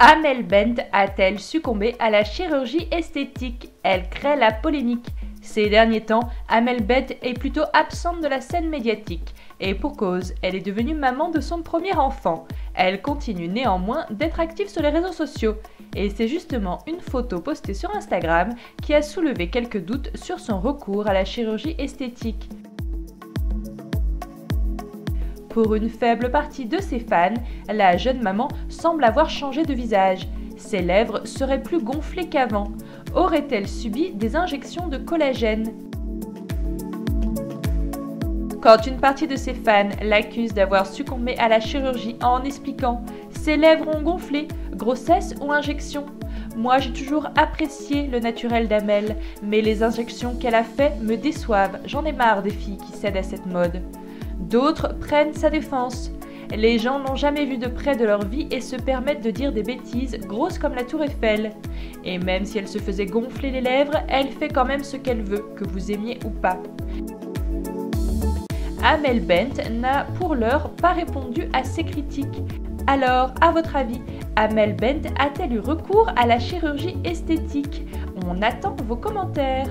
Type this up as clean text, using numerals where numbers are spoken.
Amel Bent a-t-elle succombé à la chirurgie esthétique? Elle crée la polémique. Ces derniers temps, Amel Bent est plutôt absente de la scène médiatique. Et pour cause, elle est devenue maman de son premier enfant. Elle continue néanmoins d'être active sur les réseaux sociaux. Et c'est justement une photo postée sur Instagram qui a soulevé quelques doutes sur son recours à la chirurgie esthétique. Pour une faible partie de ses fans, la jeune maman semble avoir changé de visage. Ses lèvres seraient plus gonflées qu'avant. Aurait-elle subi des injections de collagène? Quand une partie de ses fans l'accuse d'avoir succombé à la chirurgie en expliquant « Ses lèvres ont gonflé, grossesse ou injection ?» Moi j'ai toujours apprécié le naturel d'Amel, mais les injections qu'elle a fait me déçoivent, j'en ai marre des filles qui cèdent à cette mode. D'autres prennent sa défense. Les gens n'ont jamais vu de près de leur vie et se permettent de dire des bêtises grosses comme la tour Eiffel. Et même si elle se faisait gonfler les lèvres, elle fait quand même ce qu'elle veut, que vous aimiez ou pas. Amel Bent n'a pour l'heure pas répondu à ces critiques. Alors, à votre avis, Amel Bent a-t-elle eu recours à la chirurgie esthétique? On attend vos commentaires.